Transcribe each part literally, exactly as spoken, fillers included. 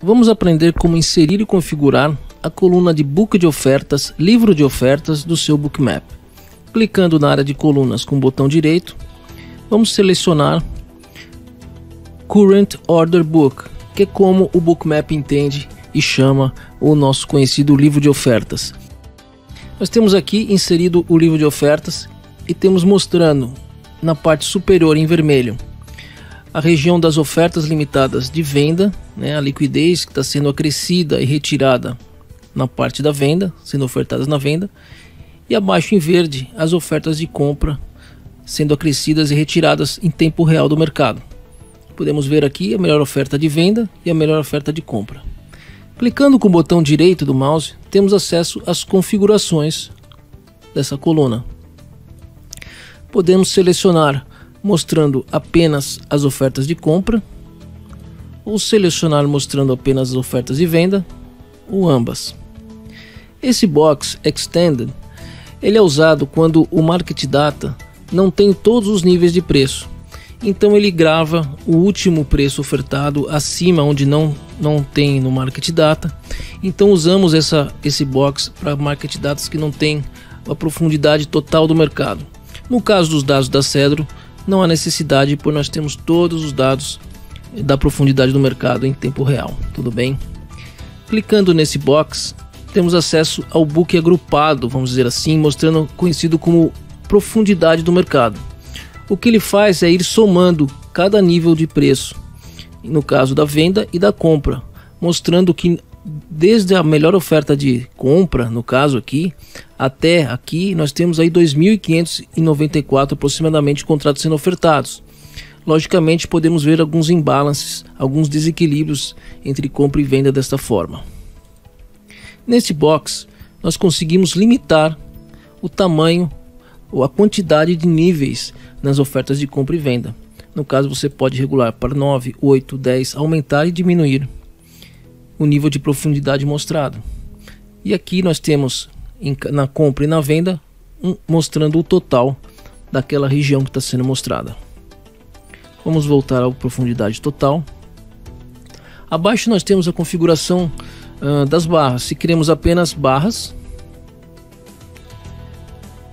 Vamos aprender como inserir e configurar a coluna de book de ofertas, livro de ofertas do seu Bookmap. Clicando na área de colunas com o botão direito, vamos selecionar Current Order Book, que é como o Bookmap entende e chama o nosso conhecido livro de ofertas. Nós temos aqui inserido o livro de ofertas e temos mostrando na parte superior em vermelho a região das ofertas limitadas de venda, né, a liquidez que está sendo acrescida e retirada na parte da venda, sendo ofertadas na venda, e abaixo em verde as ofertas de compra sendo acrescidas e retiradas em tempo real do mercado. Podemos ver aqui a melhor oferta de venda e a melhor oferta de compra. Clicando com o botão direito do mouse, temos acesso às configurações dessa coluna. Podemos selecionar mostrando apenas as ofertas de compra, ou selecionar mostrando apenas as ofertas de venda, ou ambas. Esse box extended, ele é usado quando o Market Data não tem todos os níveis de preço, então ele grava o último preço ofertado acima onde não, não tem no Market Data, então usamos essa, esse box para Market Datas que não tem a profundidade total do mercado. No caso dos dados da Cedro, não há necessidade, pois nós temos todos os dados da profundidade do mercado em tempo real, tudo bem? Clicando nesse box, temos acesso ao book agrupado, vamos dizer assim, mostrando conhecido como profundidade do mercado. O que ele faz é ir somando cada nível de preço, no caso da venda e da compra, mostrando que desde a melhor oferta de compra, no caso aqui, até aqui nós temos aí dois mil quinhentos e noventa e quatro aproximadamente contratos sendo ofertados. Logicamente podemos ver alguns imbalances, alguns desequilíbrios entre compra e venda desta forma. Neste box nós conseguimos limitar o tamanho ou a quantidade de níveis nas ofertas de compra e venda. No caso você pode regular para nove, oito, dez, aumentar e diminuir o nível de profundidade mostrado. E aqui nós temos em, na compra e na venda um, mostrando o total daquela região que está sendo mostrada. Vamos voltar à profundidade total. Abaixo nós temos a configuração uh, das barras. Se queremos apenas barras,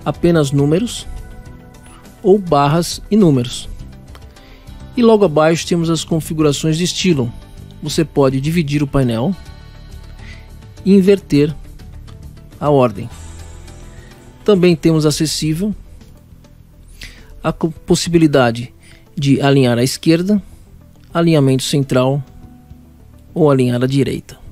apenas números ou barras e números. E logo abaixo temos as configurações de estilo. Você pode dividir o painel e inverter a ordem. Também temos acessível a possibilidade de alinhar à esquerda, alinhamento central ou alinhar à direita.